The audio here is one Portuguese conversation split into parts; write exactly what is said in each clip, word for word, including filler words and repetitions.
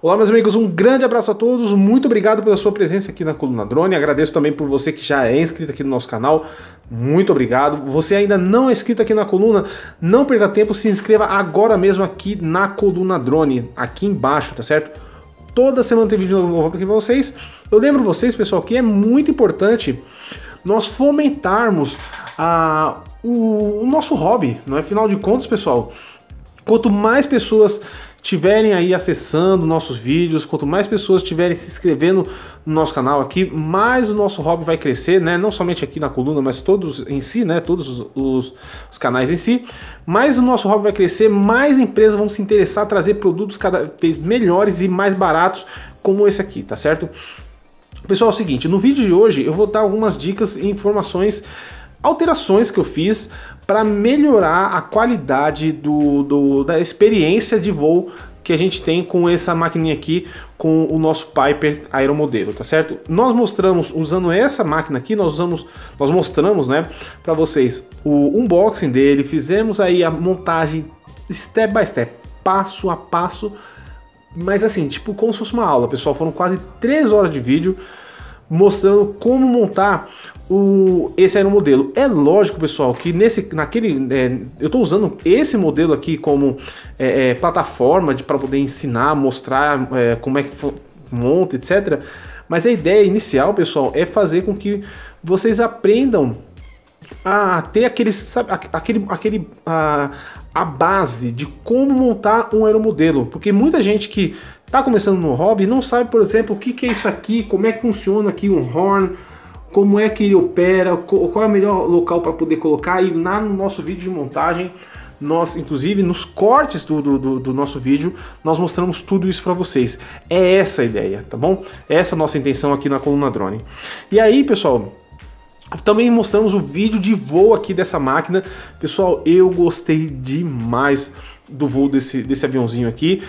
Olá, meus amigos, um grande abraço a todos, muito obrigado pela sua presença aqui na Coluna Drone, agradeço também por você que já é inscrito aqui no nosso canal, muito obrigado. Você ainda não é inscrito aqui na Coluna, não perca tempo, se inscreva agora mesmo aqui na Coluna Drone, aqui embaixo, tá certo? Toda semana tem vídeo novo aqui pra vocês. Eu lembro vocês, pessoal, que é muito importante nós fomentarmos a, o, o nosso hobby, não é? Afinal de contas, pessoal, quanto mais pessoas tiverem aí acessando nossos vídeos, quanto mais pessoas tiverem se inscrevendo no nosso canal aqui, mais o nosso hobby vai crescer, né? Não somente aqui na Coluna, mas todos em si, né? Todos os, os canais em si. Mais o nosso hobby vai crescer, mais empresas vão se interessar a trazer produtos cada vez melhores e mais baratos, como esse aqui, tá certo? Pessoal, é o seguinte, no vídeo de hoje eu vou dar algumas dicas e informações, alterações que eu fiz para melhorar a qualidade do, do, da experiência de voo que a gente tem com essa maquininha aqui, com o nosso Piper Aeromodelo, tá certo? Nós mostramos, usando essa máquina aqui, nós usamos, nós mostramos, né, para vocês o unboxing dele, fizemos aí a montagem step by step, passo a passo, mas assim, tipo como se fosse uma aula, pessoal, foram quase três horas de vídeo mostrando como montar o, esse aeromodelo. É lógico, pessoal, que nesse, naquele, é, eu estou usando esse modelo aqui como é, é, plataforma para poder ensinar, mostrar é, como é que for, monta, etcétera. Mas a ideia inicial, pessoal, é fazer com que vocês aprendam a ter aquele, sabe, aquele, aquele a, a base de como montar um aeromodelo, porque muita gente que tá começando no hobby não sabe, por exemplo, o que, que é isso aqui, como é que funciona aqui um horn, como é que ele opera, qual é o melhor local para poder colocar. E lá no nosso vídeo de montagem, nós, inclusive, nos cortes do, do, do nosso vídeo, nós mostramos tudo isso para vocês. É essa a ideia, tá bom? Essa é a nossa intenção aqui na Coluna Drone. E aí, pessoal, também mostramos o vídeo de voo aqui dessa máquina. Pessoal, eu gostei demais do voo desse, desse aviãozinho aqui.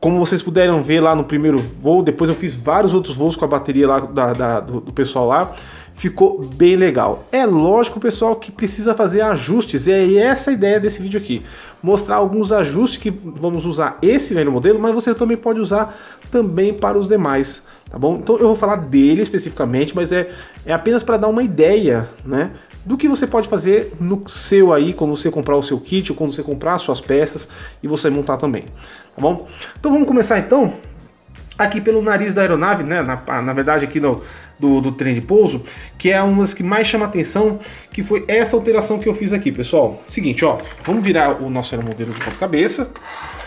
Como vocês puderam ver lá no primeiro voo, depois eu fiz vários outros voos com a bateria lá da, da, do, do pessoal lá. Ficou bem legal. É lógico, pessoal, que precisa fazer ajustes. E é essa a ideia desse vídeo aqui. Mostrar alguns ajustes que vamos usar esse velho modelo, mas você também pode usar também para os demais, tá bom? Então eu vou falar dele especificamente, mas é, é apenas para dar uma ideia, né? Do que você pode fazer no seu aí, quando você comprar o seu kit, ou quando você comprar as suas peças e você montar também, tá bom? Então vamos começar então, aqui pelo nariz da aeronave, né, na, na verdade aqui no, do, do trem de pouso, que é uma das que mais chama atenção, que foi essa alteração que eu fiz aqui, pessoal. Seguinte, ó, vamos virar o nosso aeromodelo de ponta cabeça,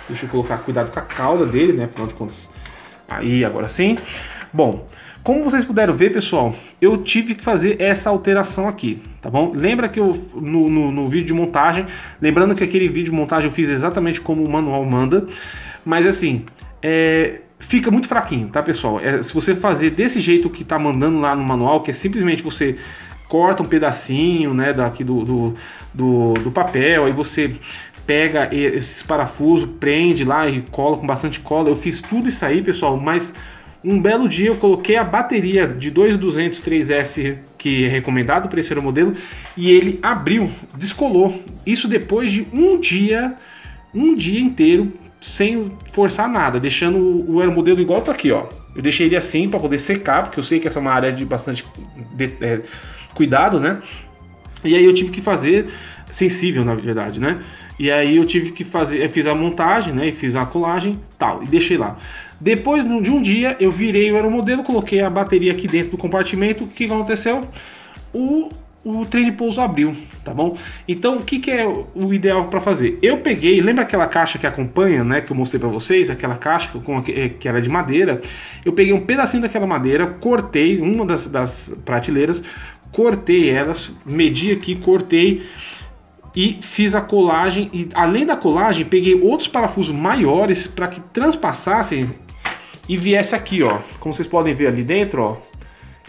deixa eu colocar cuidado com a cauda dele, né, afinal de contas, aí agora sim. Bom, como vocês puderam ver, pessoal, eu tive que fazer essa alteração aqui, tá bom? Lembra que eu, no, no, no vídeo de montagem, lembrando que aquele vídeo de montagem eu fiz exatamente como o manual manda, mas assim, é, fica muito fraquinho, tá, pessoal? É, se você fazer desse jeito que tá mandando lá no manual, que é simplesmente você corta um pedacinho, né, daqui do, do, do, do papel, aí você pega esses parafusos, prende lá e cola com bastante cola. Eu fiz tudo isso aí, pessoal, mas um belo dia eu coloquei a bateria de dois duzentos três S, que é recomendado para esse aeromodelo, e ele abriu, descolou. Isso depois de um dia, um dia inteiro, sem forçar nada, deixando o aeromodelo igual tá aqui, ó. Eu deixei ele assim para poder secar, porque eu sei que essa é uma área de bastante de, é, cuidado, né? E aí eu tive que fazer sensível, na verdade, né? E aí eu tive que fazer, eu fiz a montagem, né? E fiz a colagem, tal, e deixei lá. Depois de um dia eu virei o aeromodelo, coloquei a bateria aqui dentro do compartimento. O que aconteceu? O, o trem de pouso abriu, tá bom? Então o que, que é o ideal para fazer? Eu peguei, lembra aquela caixa que acompanha, né? Que eu mostrei para vocês, aquela caixa com, que era de madeira. Eu peguei um pedacinho daquela madeira, cortei uma das, das prateleiras, cortei elas, medi aqui, cortei e fiz a colagem. E além da colagem, peguei outros parafusos maiores para que transpassassem e viesse aqui, ó. Como vocês podem ver ali dentro, ó,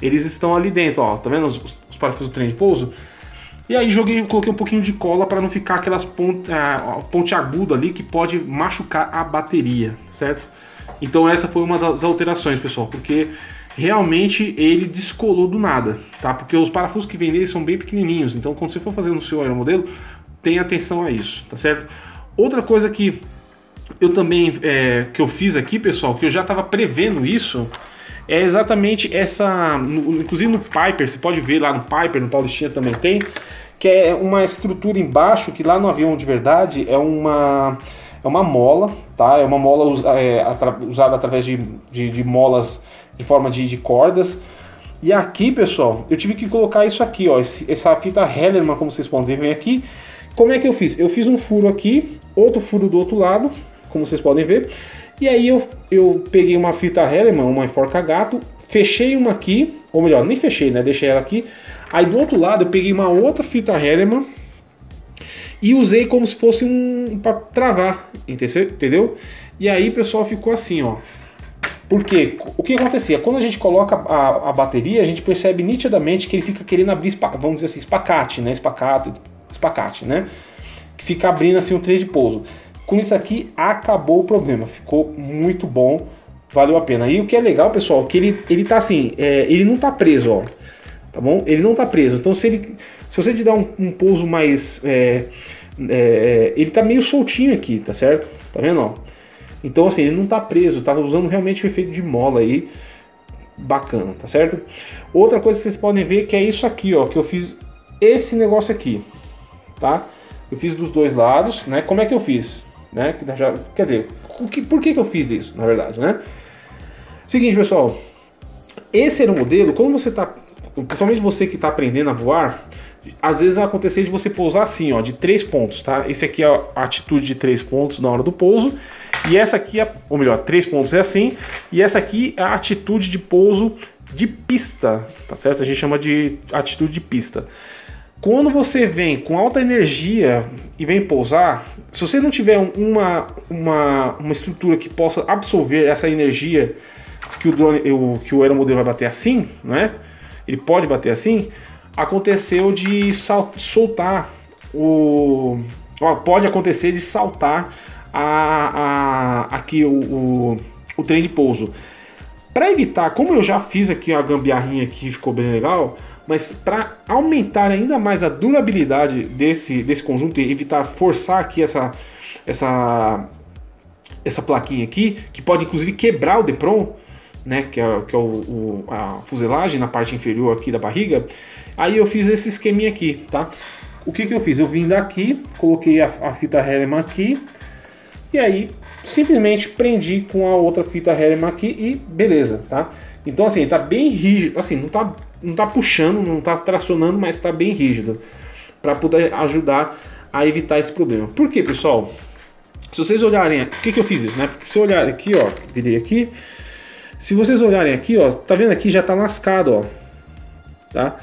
eles estão ali dentro, ó. Tá vendo os, os parafusos do trem de pouso? E aí joguei, coloquei um pouquinho de cola para não ficar aquelas ponte, ah, ponte aguda ali que pode machucar a bateria, certo? Então essa foi uma das alterações, pessoal, porque realmente ele descolou do nada, tá? Porque os parafusos que vem nele são bem pequenininhos, então quando você for fazer no seu aeromodelo, tenha atenção a isso, tá certo? Outra coisa que eu também é, que eu fiz aqui, pessoal, que eu já estava prevendo isso, é exatamente essa, no, inclusive no Piper, você pode ver lá no Piper, no Paulistinha também tem, que é uma estrutura embaixo, que lá no avião de verdade é uma, é uma mola, tá? É uma mola usa, é, atra, usada através de, de, de molas em forma de, de cordas. E aqui, pessoal, eu tive que colocar isso aqui, ó, esse, essa fita Hellerman, como vocês podem ver aqui. Como é que eu fiz? Eu fiz um furo aqui, outro furo do outro lado, como vocês podem ver. E aí eu, eu peguei uma fita Hellerman, uma enforca-gato, fechei uma aqui, ou melhor, nem fechei, né? Deixei ela aqui. Aí do outro lado eu peguei uma outra fita Hellerman e usei como se fosse um... para travar, entendeu? E aí, pessoal, ficou assim, ó. Porque o que acontecia? Quando a gente coloca a, a bateria, a gente percebe nitidamente que ele fica querendo abrir, vamos dizer assim, espacate, né? Espacato, espacate, né? Que fica abrindo assim um trem de pouso. Com isso aqui, acabou o problema. Ficou muito bom, valeu a pena. E o que é legal, pessoal, que ele, ele tá assim, é, ele não tá preso, ó. Tá bom? Ele não tá preso. Então, se, ele, se você te dar um, um pouso mais... É, é, ele tá meio soltinho aqui, tá certo? Tá vendo, ó? Então, assim, ele não tá preso, tá usando realmente o efeito de mola aí, bacana, tá certo? Outra coisa que vocês podem ver que é isso aqui, ó, que eu fiz esse negócio aqui, tá? Eu fiz dos dois lados, né? Como é que eu fiz? Né? Já, quer dizer, que, por que que eu fiz isso, na verdade, né? Seguinte, pessoal, esse era o modelo, quando você tá, principalmente você que tá aprendendo a voar, às vezes vai acontecer de você pousar assim, ó, de três pontos, tá? Esse aqui é a atitude de três pontos na hora do pouso. E essa aqui, é, ou melhor, três pontos é assim, e essa aqui é a atitude de pouso de pista, tá certo? A gente chama de atitude de pista. Quando você vem com alta energia e vem pousar, se você não tiver uma, uma, uma estrutura que possa absorver essa energia que o drone, o, que o aeromodelo vai bater assim, né? Ele pode bater assim, aconteceu de sal, soltar, o, ó, pode acontecer de saltar A, a, aqui o, o, o trem de pouso. Para evitar, como eu já fiz aqui a gambiarrinha aqui, ficou bem legal, mas para aumentar ainda mais a durabilidade desse, desse conjunto e evitar forçar aqui essa, essa, essa plaquinha aqui, que pode inclusive quebrar o Depron, né, que é, que é o, o, a fuselagem na parte inferior aqui da barriga, aí eu fiz esse esqueminha aqui, tá? O que que eu fiz? Eu vim daqui, coloquei a, a fita Hellerman aqui, e aí, simplesmente prendi com a outra fita Hellerman aqui e beleza, tá? Então, assim, tá bem rígido, assim, não tá, não tá puxando, não tá tracionando, mas tá bem rígido, para poder ajudar a evitar esse problema. Por quê, pessoal? Se vocês olharem, por que que eu fiz isso, né? Porque se olharem aqui, ó, virei aqui, se vocês olharem aqui, ó, tá vendo aqui, já tá lascado, ó, tá?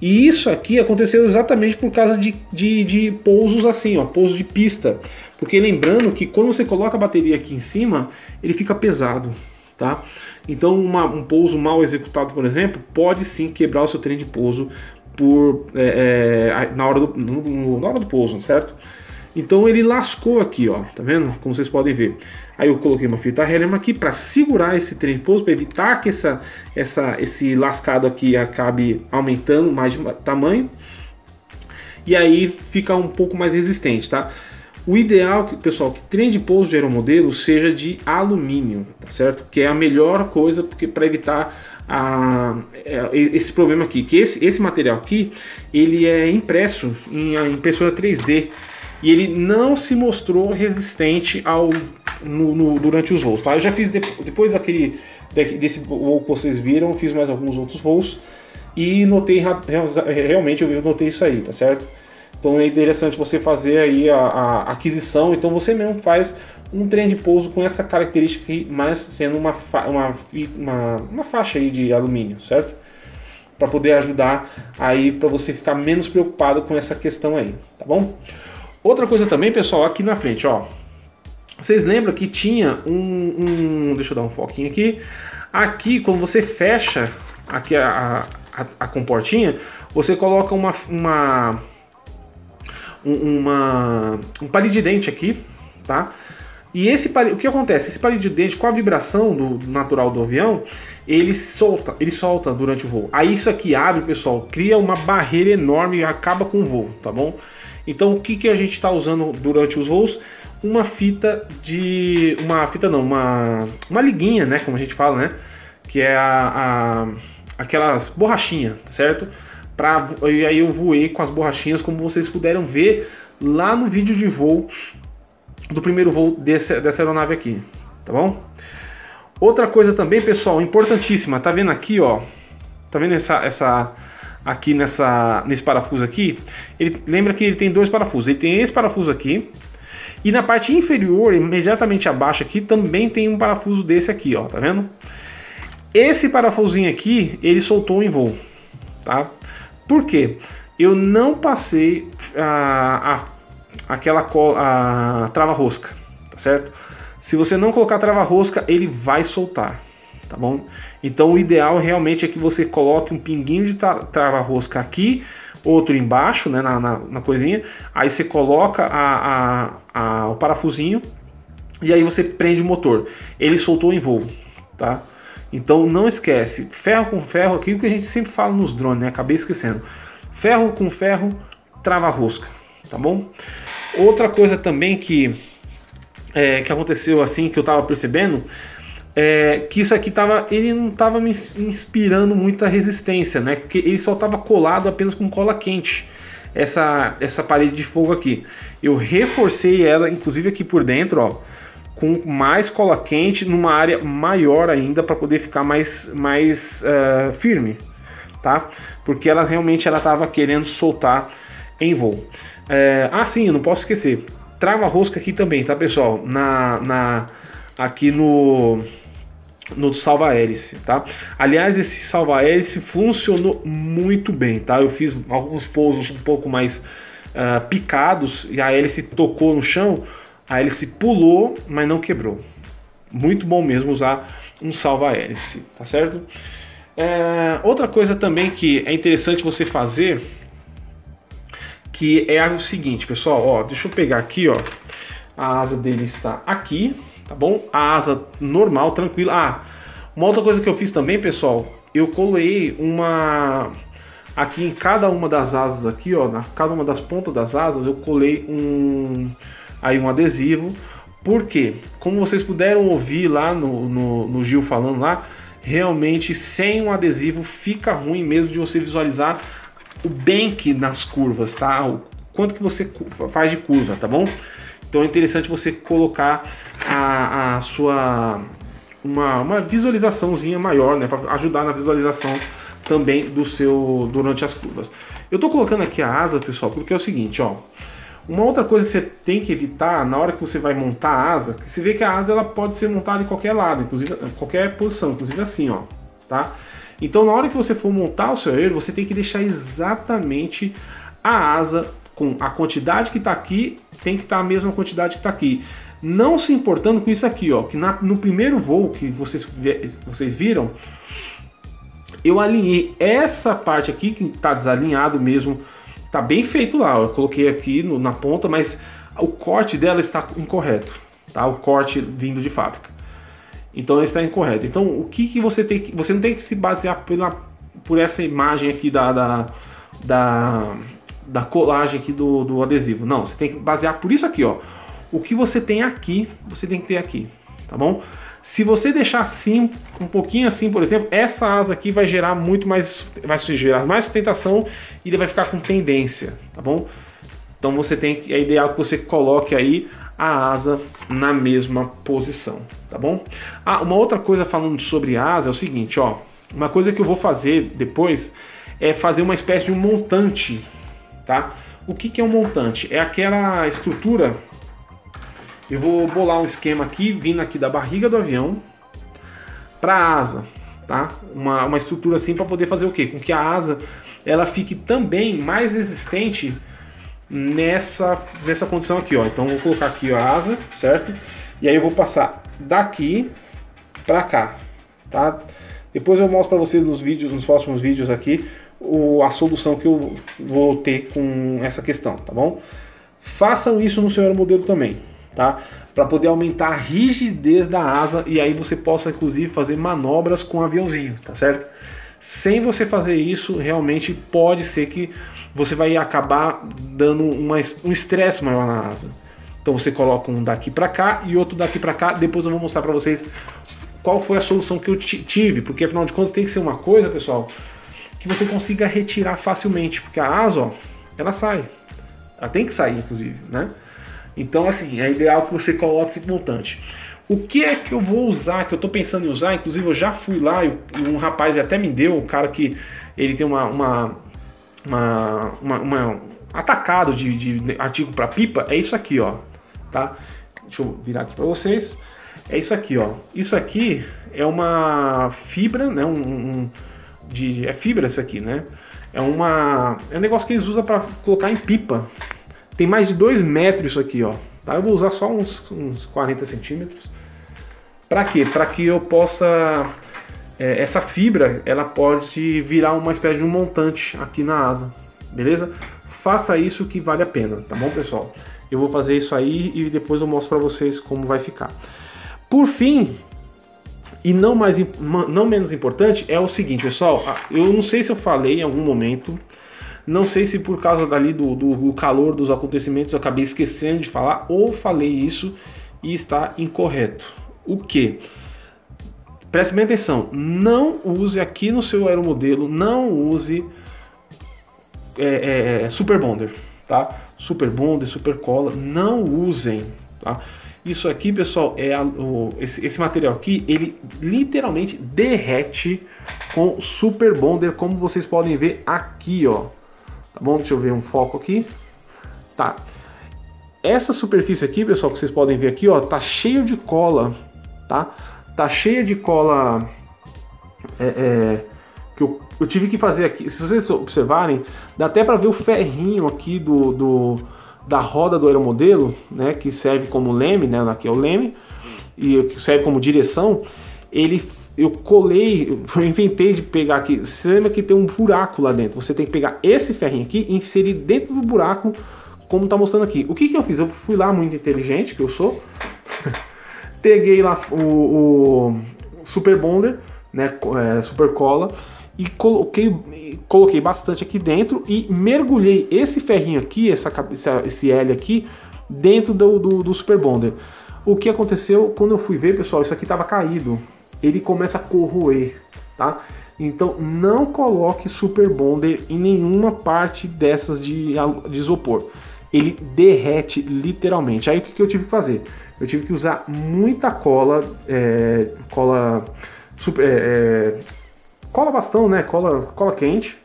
E isso aqui aconteceu exatamente por causa de, de, de pousos assim, ó, pouso de pista. Porque lembrando que quando você coloca a bateria aqui em cima, ele fica pesado, tá? Então uma, um pouso mal executado, por exemplo, pode sim quebrar o seu trem de pouso por, é, é, na, hora do, no, no, na hora do pouso, certo? Então ele lascou aqui, ó, tá vendo? Como vocês podem ver. Aí eu coloquei uma fita Hellerman aqui para segurar esse trem de pouso, para evitar que essa, essa, esse lascado aqui acabe aumentando mais de tamanho. E aí fica um pouco mais resistente, tá? O ideal, pessoal, que trem de pouso de aeromodelo seja de alumínio, tá certo? Que é a melhor coisa para evitar a, esse problema aqui. Que esse, esse material aqui, ele é impresso em impressora três D. E ele não se mostrou resistente ao, no, no, durante os voos, tá? Eu já fiz, de, depois daquele, desse voo que vocês viram, fiz mais alguns outros voos. E notei, realmente eu notei isso aí, tá certo? Então é interessante você fazer aí a, a aquisição. Então você mesmo faz um trem de pouso com essa característica aqui, mas sendo uma, fa uma, uma, uma faixa aí de alumínio, certo? Para poder ajudar aí, para você ficar menos preocupado com essa questão aí, tá bom? Outra coisa também, pessoal, aqui na frente, ó. Vocês lembram que tinha um, um... Deixa eu dar um foquinho aqui. Aqui, quando você fecha aqui a, a, a comportinha, você coloca uma... uma, uma um palito de dente aqui, tá? E esse palito... O que acontece? Esse palito de dente, com a vibração do natural do avião, ele solta, ele solta durante o voo. Aí isso aqui abre, pessoal, cria uma barreira enorme e acaba com o voo, tá bom? Então o que, que a gente está usando durante os voos? uma fita de... uma fita não, uma, uma liguinha, né, como a gente fala, né, que é a, a, aquelas borrachinhas, tá certo? Pra, e aí eu voei com as borrachinhas, como vocês puderam ver lá no vídeo de voo, do primeiro voo desse, dessa aeronave aqui, tá bom? Outra coisa também, pessoal, importantíssima, tá vendo aqui, ó, tá vendo essa... essa aqui nessa, nesse parafuso aqui, ele, lembra que ele tem dois parafusos, ele tem esse parafuso aqui, e na parte inferior, imediatamente abaixo aqui, também tem um parafuso desse aqui, ó, tá vendo? Esse parafusinho aqui, ele soltou em voo, tá? Por quê? Eu não passei a, a, aquela cola, a trava-rosca, tá certo? Se você não colocar trava-rosca, ele vai soltar, tá bom? Então o ideal realmente é que você coloque um pinguinho de trava-rosca aqui, outro embaixo, né, na, na, na coisinha, aí você coloca a, a, a, o parafusinho e aí você prende o motor. Ele soltou em voo, tá? Então não esquece, ferro com ferro, aquilo que a gente sempre fala nos drones, né? Acabei esquecendo. Ferro com ferro, trava-rosca, tá bom? Outra coisa também que, é, que aconteceu assim, que eu tava percebendo... É, que isso aqui tava, ele não estava me inspirando muita resistência, né? Porque ele só estava colado apenas com cola quente, essa, essa parede de fogo aqui. Eu reforcei ela, inclusive aqui por dentro, ó, com mais cola quente, numa área maior ainda, para poder ficar mais, mais uh, firme, tá? Porque ela realmente ela estava querendo soltar em voo. É, ah, sim, eu não posso esquecer. Trava-rosca aqui também, tá, pessoal? Na... na aqui no... no salva-hélice, tá? Aliás, esse salva-hélice funcionou muito bem, tá? Eu fiz alguns pousos um pouco mais uh, picados e a hélice tocou no chão, a hélice pulou, mas não quebrou. Muito bom mesmo usar um salva-hélice, tá certo? É, outra coisa também que é interessante você fazer, que é o seguinte, pessoal, ó, deixa eu pegar aqui, ó, a asa dele está aqui, tá bom? A asa normal, tranquila. Ah, uma outra coisa que eu fiz também, pessoal, eu colei uma... aqui em cada uma das asas aqui, ó, na cada uma das pontas das asas, eu colei um... aí um adesivo. Por quê? Como vocês puderam ouvir lá no, no, no Gil falando lá, realmente sem um adesivo fica ruim mesmo de você visualizar o bank nas curvas, tá? O quanto que você faz de curva, tá bom? Então é interessante você colocar a, a sua uma, uma visualizaçãozinha maior, né, para ajudar na visualização também do seu durante as curvas. Eu tô colocando aqui a asa, pessoal, porque é o seguinte, ó. Uma outra coisa que você tem que evitar na hora que você vai montar a asa, que você vê que a asa ela pode ser montada em qualquer lado, inclusive em qualquer posição, inclusive assim, ó, tá? Então na hora que você for montar o seu aero, você tem que deixar exatamente a asa com a quantidade que está aqui, tem que estar tá a mesma quantidade que está aqui. Não se importando com isso aqui, ó, que na, no primeiro voo que vocês, vocês viram, eu alinhei essa parte aqui, que está desalinhado mesmo, está bem feito lá, ó, eu coloquei aqui no, na ponta, mas o corte dela está incorreto, tá? O corte vindo de fábrica. Então ele está incorreto. Então o que, que você tem que... Você não tem que se basear pela, por essa imagem aqui da... da, da da colagem aqui do, do adesivo. Não, você tem que basear por isso aqui, ó. O que você tem aqui, você tem que ter aqui, tá bom? Se você deixar assim, um pouquinho assim, por exemplo, essa asa aqui vai gerar muito mais, vai gerar mais sustentação e ele vai ficar com tendência, tá bom? Então você tem que, é ideal que você coloque aí a asa na mesma posição, tá bom? Ah, uma outra coisa falando sobre asa é o seguinte, ó. Uma coisa que eu vou fazer depois é fazer uma espécie de um montante, tá? O que, que é um montante? É aquela estrutura. Eu vou bolar um esquema aqui, vindo aqui da barriga do avião para a asa, tá? Uma, uma estrutura assim para poder fazer o quê? Com que a asa ela fique também mais resistente nessa, nessa condição aqui, ó. Então eu vou colocar aqui a asa, certo? E aí eu vou passar daqui para cá, tá? Depois eu mostro para vocês nos vídeos, nos próximos vídeos aqui, O, a solução que eu vou ter com essa questão, tá bom? Façam isso no seu aeromodelo também, tá? Para poder aumentar a rigidez da asa e aí você possa, inclusive, fazer manobras com o aviãozinho, tá certo? Sem você fazer isso, realmente pode ser que você vai acabar dando uma, um estresse maior na asa, Então você coloca um daqui para cá e outro daqui para cá. Depois eu vou mostrar para vocês qual foi a solução que eu tive, porque afinal de contas tem que ser uma coisa, pessoal, que você consiga retirar facilmente, porque a asa, ó, ela sai. Ela tem que sair, inclusive, né? Então, assim, é ideal que você coloque montante. O que é que eu vou usar, que eu tô pensando em usar, inclusive eu já fui lá e um rapaz até me deu, um cara que ele tem uma... uma, uma, uma, uma atacado de, de artigo para pipa, é isso aqui, ó, tá? Deixa eu virar aqui para vocês. É isso aqui, ó. Isso aqui é uma fibra, né? Um, um de é fibra isso aqui, né? É uma é um negócio que eles usam para colocar em pipa. Tem mais de dois metros isso aqui, ó. Tá? Eu vou usar só uns, uns quarenta centímetros. Para quê? Para que eu possa é, essa fibra, ela pode virar uma espécie de um montante aqui na asa, beleza? Faça isso que vale a pena, tá bom, pessoal? Eu vou fazer isso aí e depois eu mostro para vocês como vai ficar. Por fim, e não, mais, não menos importante, é o seguinte, pessoal. Eu não sei se eu falei em algum momento, não sei se por causa dali do, do, do calor dos acontecimentos eu acabei esquecendo de falar, ou falei isso e está incorreto. O que? Preste bem atenção, não use aqui no seu aeromodelo, não use é, é, Super Bonder, tá? Super Bonder, Super Cola, não usem, tá? Isso aqui, pessoal, é a, o, esse, esse material aqui, ele literalmente derrete com Super Bonder, como vocês podem ver aqui, ó. Tá bom? Deixa eu ver um foco aqui. Tá. Essa superfície aqui, pessoal, que vocês podem ver aqui, ó, tá cheio de cola, tá? Tá cheia de cola é, é, que eu, eu tive que fazer aqui. Se vocês observarem, dá até para ver o ferrinho aqui do... do da roda do aeromodelo, né, que serve como leme, né, aqui é o leme, e que serve como direção. Ele, eu colei, eu inventei de pegar aqui, você lembra que tem um buraco lá dentro, você tem que pegar esse ferrinho aqui e inserir dentro do buraco, como tá mostrando aqui. O que que eu fiz? Eu fui lá, muito inteligente que eu sou, peguei lá o, o Super Bonder, né, é, Super Cola, e coloquei, coloquei bastante aqui dentro e mergulhei esse ferrinho aqui, essa, esse L aqui, dentro do, do, do Super Bonder. O que aconteceu? Quando eu fui ver, pessoal, isso aqui estava caído. Ele começa a corroer, tá? Então não coloque Super Bonder em nenhuma parte dessas de, de isopor. Ele derrete literalmente. Aí o que, que eu tive que fazer? Eu tive que usar muita cola, é, cola... super, é, cola bastão, né? Cola, cola quente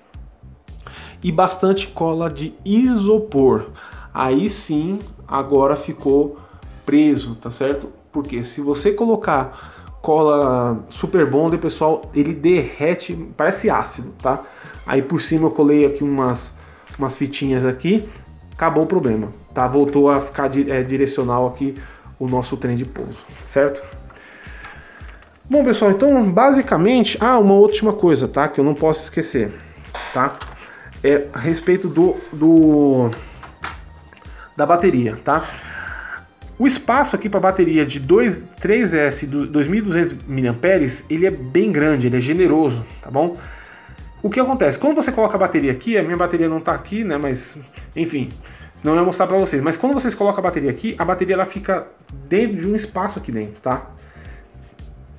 e bastante cola de isopor. Aí sim, agora ficou preso, tá certo? Porque se você colocar cola Super Bonder, pessoal, ele derrete, parece ácido, tá? Aí por cima eu colei aqui umas, umas fitinhas aqui, acabou o problema, tá? Voltou a ficar direcional aqui o nosso trem de pouso, certo? Bom, pessoal, então basicamente, ah, uma última coisa, tá? Que eu não posso esquecer, tá? É a respeito do, do da bateria, tá? O espaço aqui para bateria de dois, três S do dois mil e duzentos miliamperes, ele é bem grande, ele é generoso, tá bom? O que acontece? Quando você coloca a bateria aqui, a minha bateria não tá aqui, né? Mas, enfim, senão eu ia mostrar para vocês. Mas quando vocês colocam a bateria aqui, a bateria ela fica dentro de um espaço aqui dentro, tá?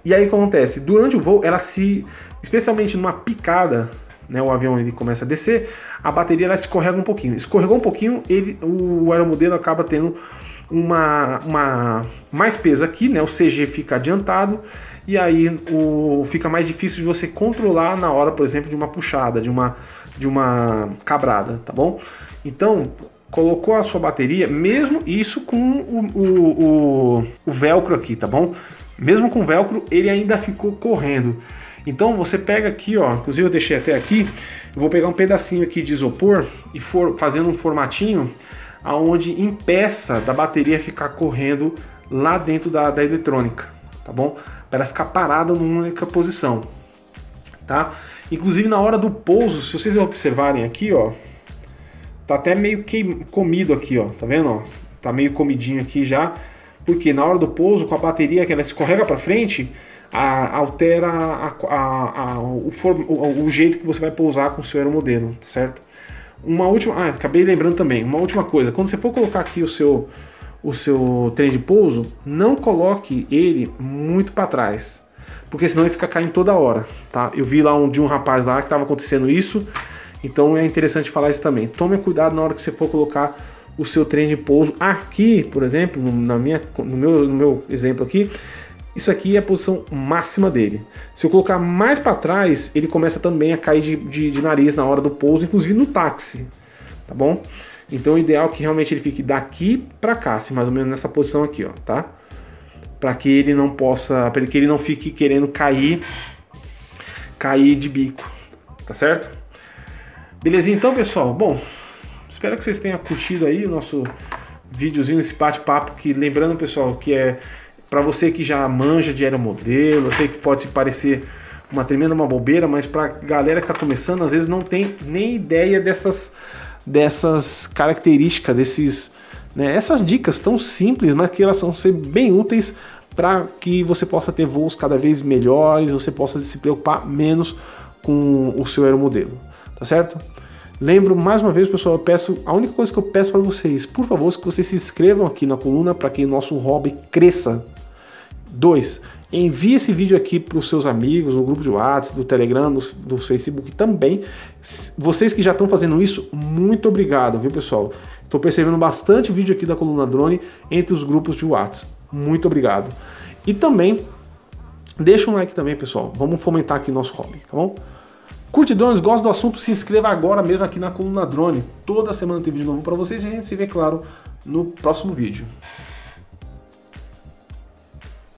E aí o que acontece? Durante o voo, ela se... especialmente numa picada, né? O avião ele começa a descer, a bateria ela escorrega um pouquinho. Escorregou um pouquinho, ele, o aeromodelo acaba tendo uma, uma, mais peso aqui, né? O C G fica adiantado e aí o, fica mais difícil de você controlar na hora, por exemplo, de uma puxada, de uma, de uma cabrada, tá bom? Então... colocou a sua bateria, mesmo isso com o, o, o, o velcro aqui, tá bom? Mesmo com o velcro, ele ainda ficou correndo. Então você pega aqui, ó, inclusive eu deixei até aqui, eu vou pegar um pedacinho aqui de isopor e for, fazendo um formatinho aonde impeça da bateria ficar correndo lá dentro da, da eletrônica, tá bom? Para ela ficar parada numa única posição, tá? Inclusive na hora do pouso, se vocês observarem aqui, ó, tá até meio que comido aqui, ó, tá vendo, ó? Tá meio comidinho aqui já, porque na hora do pouso, com a bateria que ela escorrega para frente, a, altera a, a, a, o, form, o, o jeito que você vai pousar com o seu aeromodelo, tá certo? Uma última, ah, acabei lembrando também, uma última coisa, quando você for colocar aqui o seu, o seu trem de pouso, não coloque ele muito para trás, porque senão ele fica caindo toda hora, tá? Eu vi lá um, de um rapaz lá que estava acontecendo isso, então é interessante falar isso também. Tome cuidado na hora que você for colocar o seu trem de pouso. Aqui, por exemplo, na minha, no, meu, no meu exemplo aqui, isso aqui é a posição máxima dele. Se eu colocar mais para trás, ele começa também a cair de, de, de nariz na hora do pouso, inclusive no táxi, tá bom? Então o ideal é que realmente ele fique daqui para cá, assim, mais ou menos nessa posição aqui, ó, tá? Para que ele não possa, para que ele não fique querendo cair, cair de bico, tá certo? Beleza, então, pessoal. Bom, espero que vocês tenham curtido aí o nosso videozinho, esse bate-papo, que lembrando, pessoal, que é para você que já manja de aeromodelo, eu sei que pode se parecer uma tremenda uma bobeira, mas para galera que está começando, às vezes não tem nem ideia dessas, dessas características, desses, né, essas dicas tão simples, mas que elas são ser bem úteis para que você possa ter voos cada vez melhores, você possa se preocupar menos com o seu aeromodelo, tá certo? Lembro mais uma vez, pessoal, eu peço, a única coisa que eu peço para vocês, por favor, que vocês se inscrevam aqui na coluna para que o nosso hobby cresça. Dois, envie esse vídeo aqui para os seus amigos, no grupo de WhatsApp, do Telegram, do, do Facebook também. Vocês que já estão fazendo isso, muito obrigado, viu, pessoal? Estou percebendo bastante vídeo aqui da Coluna Drone entre os grupos de WhatsApp. Muito obrigado. E também, deixa um like também, pessoal. Vamos fomentar aqui nosso hobby, tá bom? Curte drones, gosta do assunto, se inscreva agora mesmo aqui na Coluna Drone. Toda semana tem vídeo novo para vocês e a gente se vê, claro, no próximo vídeo.